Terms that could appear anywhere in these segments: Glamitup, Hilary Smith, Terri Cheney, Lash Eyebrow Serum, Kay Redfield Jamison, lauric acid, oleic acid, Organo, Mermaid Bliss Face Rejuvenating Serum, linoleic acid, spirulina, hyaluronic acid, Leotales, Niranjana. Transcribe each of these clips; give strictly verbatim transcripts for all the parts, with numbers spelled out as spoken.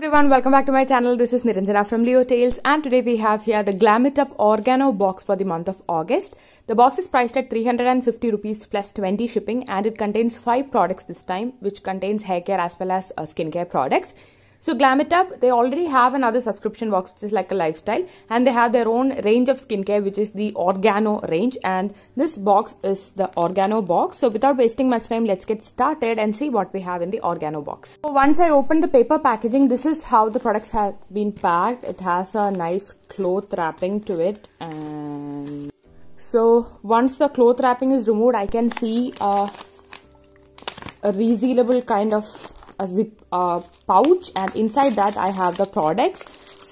Everyone, welcome back to my channel. This is Niranjana from Leotales, and today we have here the Glamitup Organo box for the month of August. The box is priced at three hundred fifty rupees plus twenty shipping, and it contains five products this time, which contains hair care as well as uh, skincare products. So Glamitup, they already have another subscription box which is like a lifestyle, and they have their own range of skincare which is the Organo range, and this box is the Organo box. So without wasting much time, let's get started and see what we have in the Organo box. So once I open the paper packaging, this is how the products have been packed. It has a nice cloth wrapping to it, and so once the cloth wrapping is removed, I can see a, a resealable kind of a zip uh, pouch, and inside that I have the products.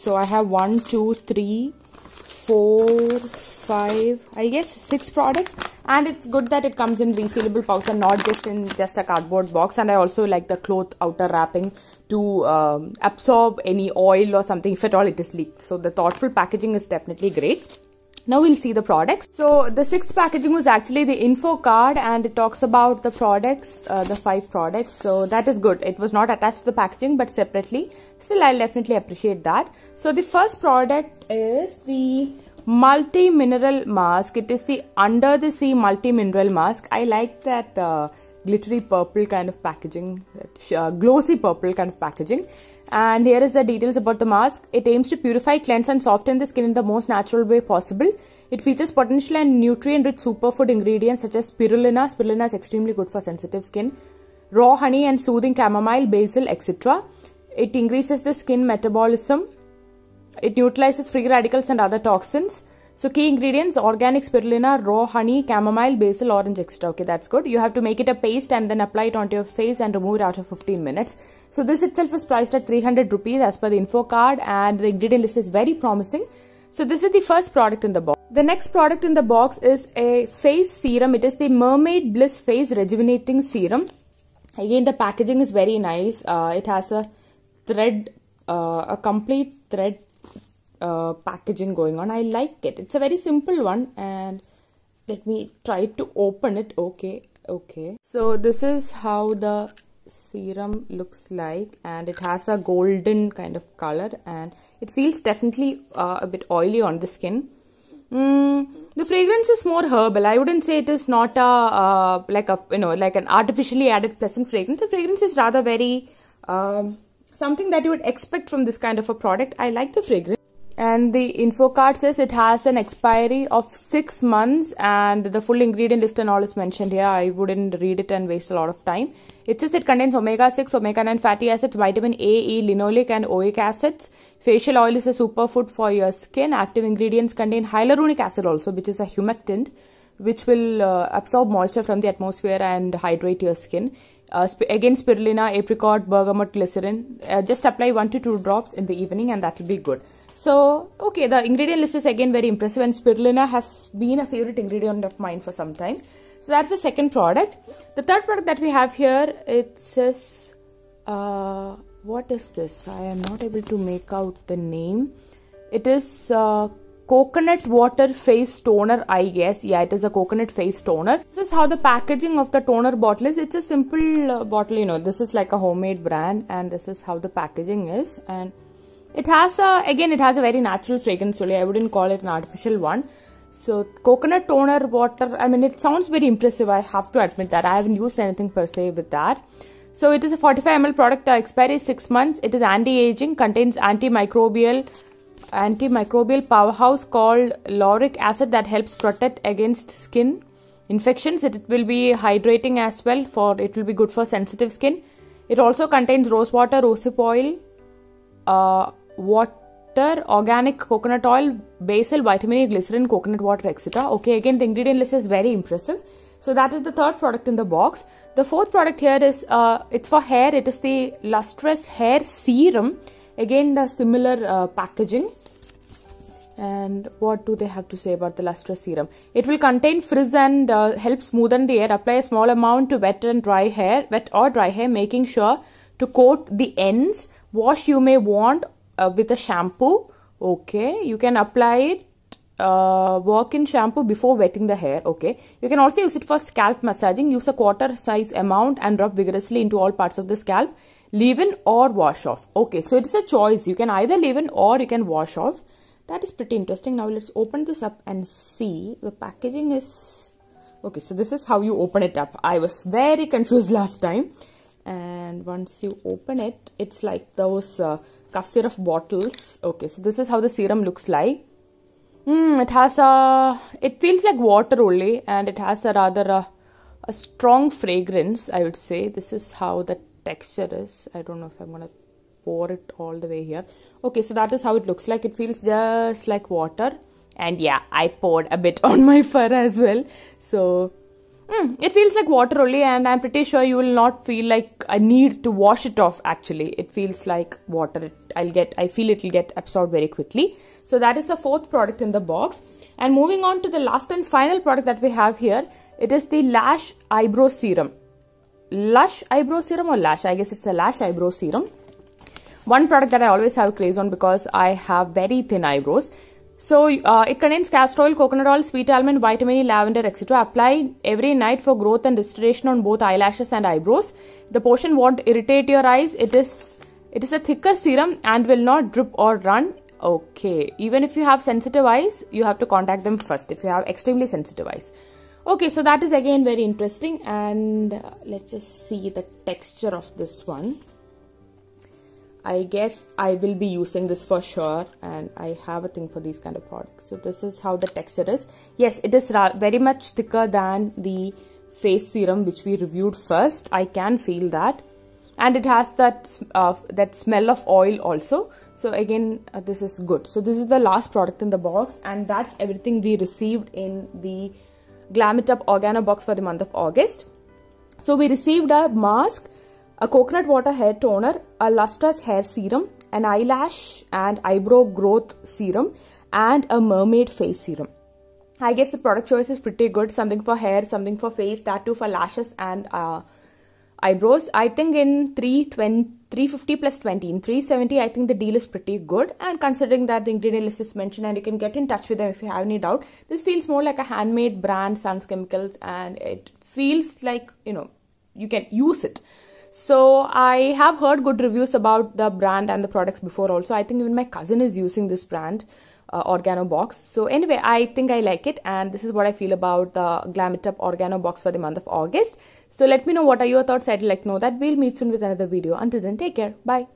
So I have one, two, three, four, five, I guess six products, and it's good that it comes in resealable pouch and not just in just a cardboard box. And I also like the cloth outer wrapping to um, absorb any oil or something if at all it is leaked. So the thoughtful packaging is definitely great. Now we'll see the products. So the sixth packaging was actually the info card, and it talks about the products, uh, the five products. So that is good. It was not attached to the packaging, but separately. Still, I'll definitely appreciate that. So the first product is the multi-mineral mask. It is the Under the Sea multi-mineral mask. I like that uh, glittery purple kind of packaging, uh, glossy purple kind of packaging. And here is the details about the mask. It aims to purify, cleanse and soften the skin in the most natural way possible. It features potential and nutrient-rich superfood ingredients such as spirulina. Spirulina is extremely good for sensitive skin. Raw honey and soothing chamomile, basil, et cetera. It increases the skin metabolism. It neutralizes free radicals and other toxins. So key ingredients: organic spirulina, raw honey, chamomile, basil, orange extract. Okay, that's good. You have to make it a paste and then apply it onto your face and remove it after fifteen minutes. So this itself is priced at three hundred rupees as per the info card, and the ingredient list is very promising. So this is the first product in the box. The next product in the box is a face serum. It is the Mermaid Bliss Face Rejuvenating Serum. Again, the packaging is very nice. Uh, it has a thread, uh, a complete thread uh, packaging going on. I like it. It's a very simple one, and let me try to open it. Okay, okay. So this is how the serum looks like, and it has a golden kind of color, and it feels definitely uh, a bit oily on the skin. Mm, the fragrance is more herbal. I wouldn't say it is not a uh, like a you know like an artificially added pleasant fragrance. The fragrance is rather very um, something that you would expect from this kind of a product. I like the fragrance. And the info card says it has an expiry of six months, and the full ingredient list and all is mentioned here. I wouldn't read it and waste a lot of time. It says it contains omega six, omega nine fatty acids, vitamin A, E, linoleic and oleic acids. Facial oil is a superfood for your skin. Active ingredients contain hyaluronic acid also, which is a humectant, which will uh, absorb moisture from the atmosphere and hydrate your skin. Uh, sp again, spirulina, apricot, bergamot, glycerin. Uh, just apply one to two drops in the evening, and that will be good. So, okay, the ingredient list is again very impressive, and spirulina has been a favorite ingredient of mine for some time. So that's the second product. The third product that we have here, it says, uh, what is this? I am not able to make out the name. It is uh, coconut water face toner, I guess. Yeah, it is a coconut face toner. This is how the packaging of the toner bottle is. It's a simple uh, bottle, you know, this is like a homemade brand, and this is how the packaging is. And it has a, again, it has a very natural fragrance only. I wouldn't call it an artificial one. So coconut toner water, I mean, it sounds very impressive. I have to admit that I haven't used anything per se with that. So it is a forty-five milliliters product. The expiry is six months. It is anti-aging, contains antimicrobial, antimicrobial powerhouse called lauric acid that helps protect against skin infections. It will be hydrating as well, for it will be good for sensitive skin. It also contains rose water, rosehip oil, uh, water, organic coconut oil, basil, vitamin E, glycerin, coconut water, et cetera. Okay, again, the ingredient list is very impressive. So that is the third product in the box. The fourth product here is, uh, it's for hair. It is the Lustrous Hair Serum. Again, the similar uh, packaging. And what do they have to say about the Lustrous Serum? It will contain frizz and uh, help smoothen the hair. Apply a small amount to wet and dry hair, wet or dry hair, making sure to coat the ends. Wash you may want Uh, with a shampoo. Okay, you can apply it uh, work in shampoo before wetting the hair. Okay, you can also use it for scalp massaging. Use a quarter size amount and rub vigorously into all parts of the scalp, leave-in or wash off. Okay, so it is a choice. You can either leave-in or you can wash off. That is pretty interesting. Now let's open this up and see. The packaging is... okay, so this is how you open it up. I was very confused last time. And once you open it, it's like those uh, cough syrup bottles. Okay, so this is how the serum looks like. Mm, it has a... it feels like water only, and it has a rather a, a strong fragrance, I would say. This is how the texture is. I don't know if I'm going to pour it all the way here. Okay, so that is how it looks like. It feels just like water. And yeah, I poured a bit on my fur as well. So... Mm, it feels like water only, and I'm pretty sure you will not feel like I need to wash it off actually. It feels like water. It, I'll get, I feel it will get absorbed very quickly. So that is the fourth product in the box. And moving on to the last and final product that we have here. It is the Lash Eyebrow Serum. Lash Eyebrow Serum or Lash? I guess it's a Lash Eyebrow Serum. One product that I always have a craze on because I have very thin eyebrows. So, uh, it contains castor oil, coconut oil, sweet almond, vitamin E, lavender, et cetera. Apply every night for growth and restoration on both eyelashes and eyebrows. The portion won't irritate your eyes. It is, it is a thicker serum and will not drip or run. Okay, even if you have sensitive eyes, you have to contact them first if you have extremely sensitive eyes. Okay, so that is again very interesting. And uh, let's just see the texture of this one. I guess I will be using this for sure, and I have a thing for these kind of products. So this is how the texture is. Yes, it is very much thicker than the face serum which we reviewed first. I can feel that, and it has that uh, that smell of oil also. So again, uh, this is good. So this is the last product in the box, and that's everything we received in the Glamitup Organo box for the month of August. So we received a mask, a coconut water hair toner, a lustrous hair serum, an eyelash and eyebrow growth serum, and a mermaid face serum. I guess the product choice is pretty good. Something for hair, something for face, that too for lashes and uh, eyebrows. I think in three twenty, three fifty plus twenty, in three seventy, I think the deal is pretty good. And considering that the ingredient list is mentioned and you can get in touch with them if you have any doubt, this feels more like a handmade brand, sans chemicals, and it feels like, you know, you can use it. So I have heard good reviews about the brand and the products before also. I think even my cousin is using this brand, uh, Organo box. So anyway, I think I like it, and this is what I feel about the Glamitup Organo box for the month of August. So let me know what are your thoughts. I'd like to know that. We'll meet soon with another video. Until then, take care. Bye.